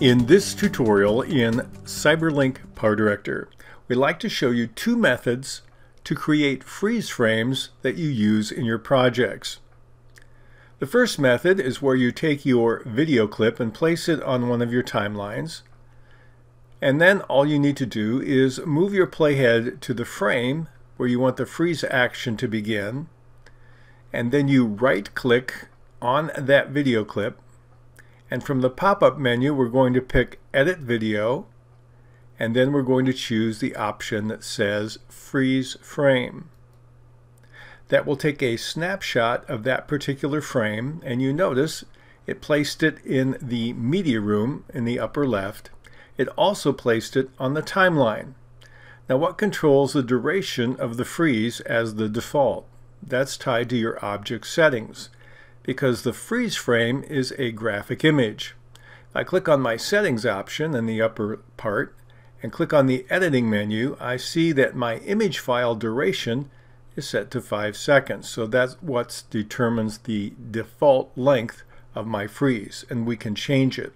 In this tutorial in CyberLink PowerDirector, we'd like to show you two methods to create freeze frames that you use in your projects. The first method is where you take your video clip and place it on one of your timelines, and then all you need to do is move your playhead to the frame where you want the freeze action to begin, and then you right-click on that video clip. And from the pop-up menu, we're going to pick Edit Video, and then we're going to choose the option that says Freeze Frame. That will take a snapshot of that particular frame, and you notice it placed it in the media room in the upper left. It also placed it on the timeline. Now, what controls the duration of the freeze as the default? That's tied to your object settings, because the freeze frame is a graphic image. If I click on my settings option in the upper part and click on the editing menu, I see that my image file duration is set to 5 seconds. So that's what determines the default length of my freeze, and we can change it.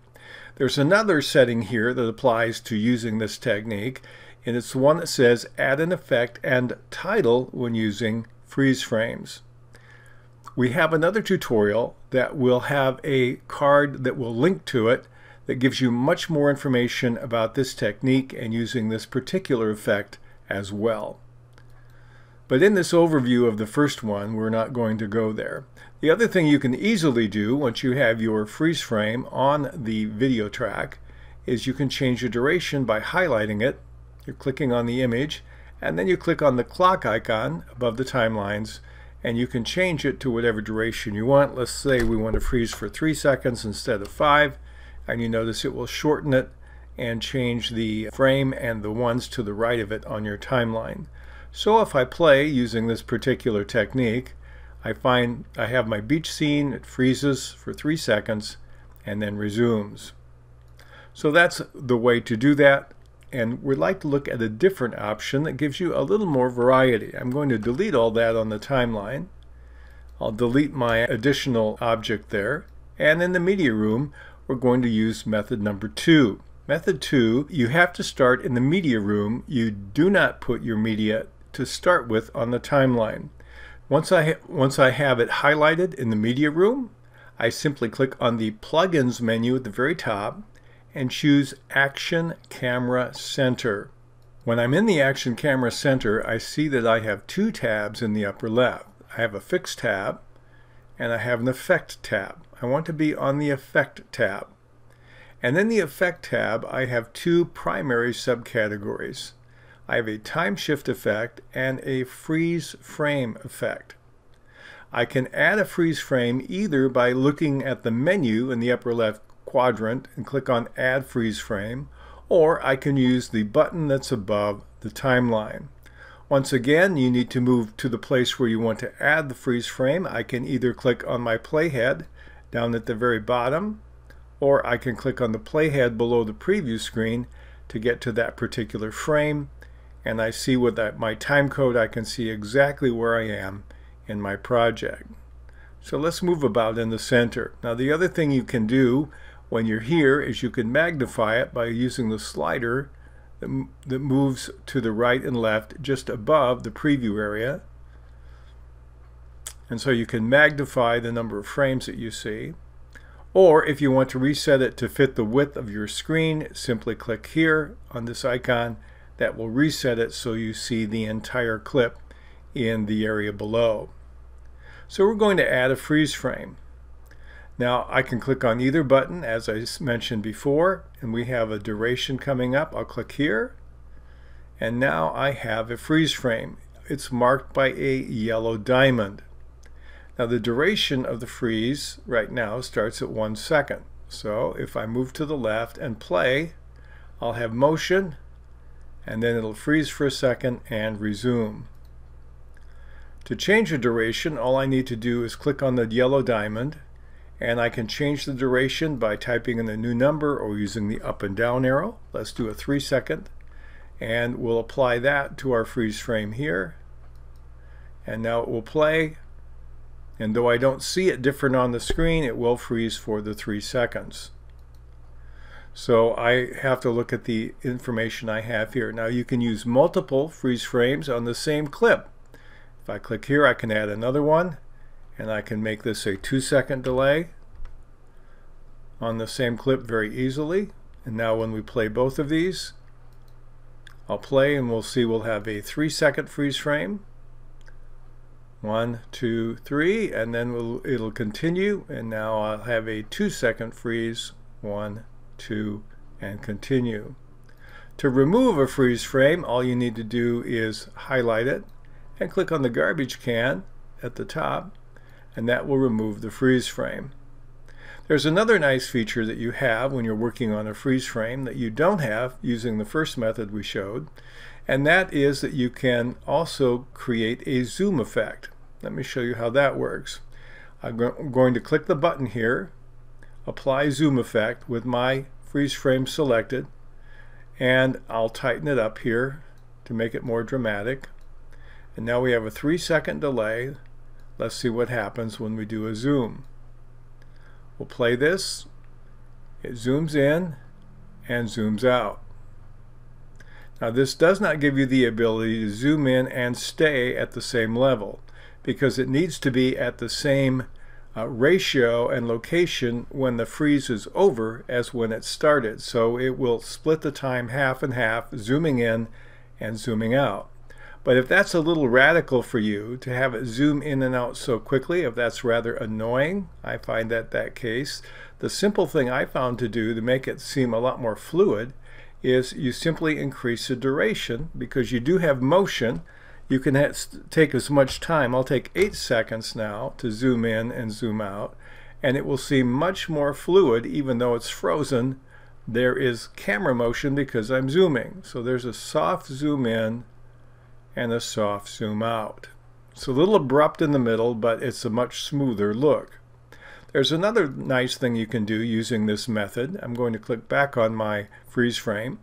There's another setting here that applies to using this technique, and it's the one that says add an effect and title when using freeze frames. We have another tutorial that will have a card that will link to it that gives you much more information about this technique and using this particular effect as well. But in this overview of the first one, we're not going to go there. The other thing you can easily do once you have your freeze frame on the video track is you can change the duration by highlighting it. You're clicking on the image, and then you click on the clock icon above the timelines, and you can change it to whatever duration you want. Let's say we want to freeze for 3 seconds instead of 5, and you notice it will shorten it and change the frame and the ones to the right of it on your timeline. So if I play using this particular technique, I find I have my beach scene. It freezes for 3 seconds and then resumes. So that's the way to do that, and we'd like to look at a different option that gives you a little more variety. I'm going to delete all that on the timeline. I'll delete my additional object there, and in the media room we're going to use method number 2. Method 2, you have to start in the media room. You do not put your media to start with on the timeline. Once I have it highlighted in the media room, I simply click on the plugins menu at the very top and choose Action Camera Center. When I'm in the Action Camera Center, I see that I have two tabs in the upper left. I have a Fix tab and I have an Effect tab. I want to be on the Effect tab. And in the Effect tab, I have two primary subcategories. I have a Time Shift effect and a Freeze Frame effect. I can add a freeze frame either by looking at the menu in the upper left quadrant and click on Add Freeze Frame, or I can use the button that's above the timeline. Once again, you need to move to the place where you want to add the freeze frame. I can either click on my playhead down at the very bottom, or I can click on the playhead below the preview screen to get to that particular frame, and I see with my time code I can see exactly where I am in my project. So let's move about in the center. Now, the other thing you can do when you're here is you can magnify it by using the slider that moves to the right and left just above the preview area. And so you can magnify the number of frames that you see. Or if you want to reset it to fit the width of your screen, simply click here on this icon. That will reset it so you see the entire clip in the area below. So we're going to add a freeze frame. Now, I can click on either button, as I mentioned before, and we have a duration coming up. I'll click here, and now I have a freeze frame. It's marked by a yellow diamond. Now, the duration of the freeze right now starts at 1 second. So if I move to the left and play, I'll have motion, and then it'll freeze for a second and resume. To change the duration, all I need to do is click on the yellow diamond, and I can change the duration by typing in a new number or using the up and down arrow. Let's do a 3 second, and we'll apply that to our freeze frame here, and now it will play, and though I don't see it different on the screen, it will freeze for the 3 seconds. So I have to look at the information I have here. Now you can use multiple freeze frames on the same clip. If I click here, I can add another one, and I can make this a 2-second delay on the same clip very easily. And now when we play both of these, I'll play and we'll see we'll have a 3-second freeze frame. 1, 2, 3, and then it'll continue, and now I'll have a 2-second freeze. 1, 2, and continue. To remove a freeze frame, all you need to do is highlight it and click on the garbage can at the top, and that will remove the freeze frame. There's another nice feature that you have when you're working on a freeze frame that you don't have using the first method we showed, and that is that you can also create a zoom effect. Let me show you how that works. I'm going to click the button here, apply zoom effect with my freeze frame selected, and I'll tighten it up here to make it more dramatic. And now we have a 3-second delay. Let's see what happens when we do a zoom. We'll play this. It zooms in and zooms out. Now this does not give you the ability to zoom in and stay at the same level, because it needs to be at the same ratio and location when the freeze is over as when it started. So it will split the time half and half, zooming in and zooming out. But if that's a little radical for you, to have it zoom in and out so quickly, if that's rather annoying, I find that case, the simple thing I found to do to make it seem a lot more fluid is you simply increase the duration, because you do have motion. You can take as much time. I'll take 8 seconds now to zoom in and zoom out, and it will seem much more fluid. Even though it's frozen, there is camera motion because I'm zooming. So there's a soft zoom in and a soft zoom out. It's a little abrupt in the middle, but it's a much smoother look. There's another nice thing you can do using this method. I'm going to click back on my freeze frame,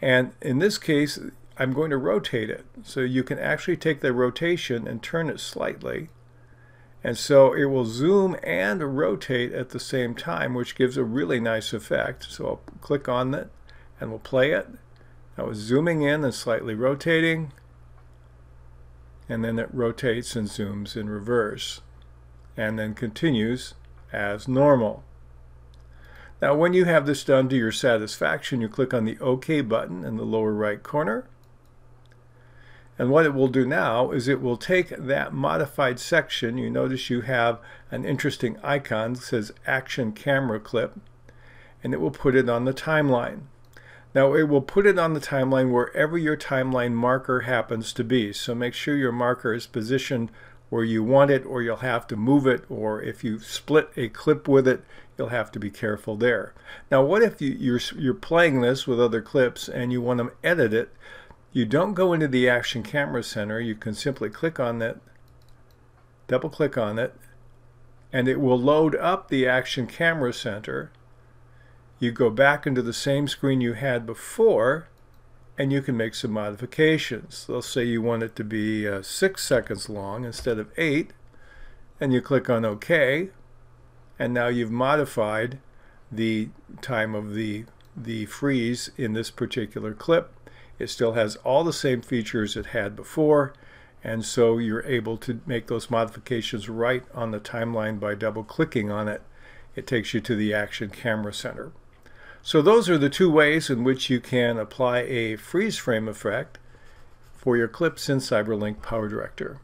and in this case I'm going to rotate it. So you can actually take the rotation and turn it slightly, and so it will zoom and rotate at the same time, which gives a really nice effect. So I'll click on it and we'll play it. Now it's zooming in and slightly rotating, and then it rotates and zooms in reverse, and then continues as normal. Now when you have this done to your satisfaction, you click on the OK button in the lower right corner, and what it will do now is it will take that modified section. You notice you have an interesting icon that says Action Camera Clip, and it will put it on the timeline. Now it will put it on the timeline wherever your timeline marker happens to be, so make sure your marker is positioned where you want it, or you'll have to move it, or if you split a clip with it, you'll have to be careful there. Now what if you're playing this with other clips and you want to edit it? You don't go into the Action Camera Center. You can simply click on it, double click on it, and it will load up the Action Camera Center. You go back into the same screen you had before, and you can make some modifications. They'll say you want it to be 6 seconds long instead of 8, and you click on OK, and now you've modified the time of the freeze in this particular clip. It still has all the same features it had before, and so you're able to make those modifications right on the timeline by double clicking on it. It takes you to the Action Camera Center. So those are the two ways in which you can apply a freeze frame effect for your clips in CyberLink PowerDirector.